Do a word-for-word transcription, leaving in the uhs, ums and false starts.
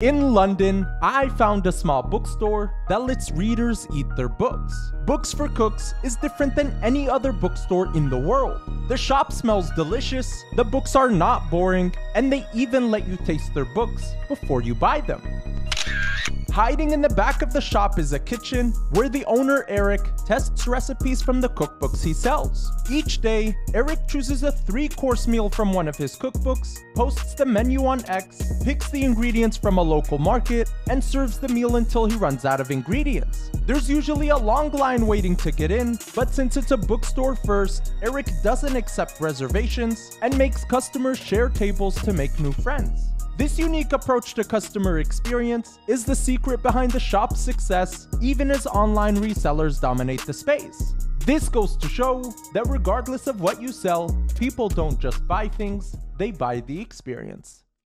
In London, I found a small bookstore that lets readers eat their books. Books for Cooks is different than any other bookstore in the world. The shop smells delicious, the books are not boring, and they even let you taste their books before you buy them. Hiding in the back of the shop is a kitchen where the owner Eric tests recipes from the cookbooks he sells. Each day, Eric chooses a three-course meal from one of his cookbooks, posts the menu on X, picks the ingredients from a local market, and serves the meal until he runs out of ingredients. There's usually a long line waiting to get in, but since it's a bookstore first, Eric doesn't accept reservations and makes customers share tables to make new friends. This unique approach to customer experience is the secret behind the shop's success, even as online resellers dominate the space. This goes to show that regardless of what you sell, people don't just buy things, they buy the experience.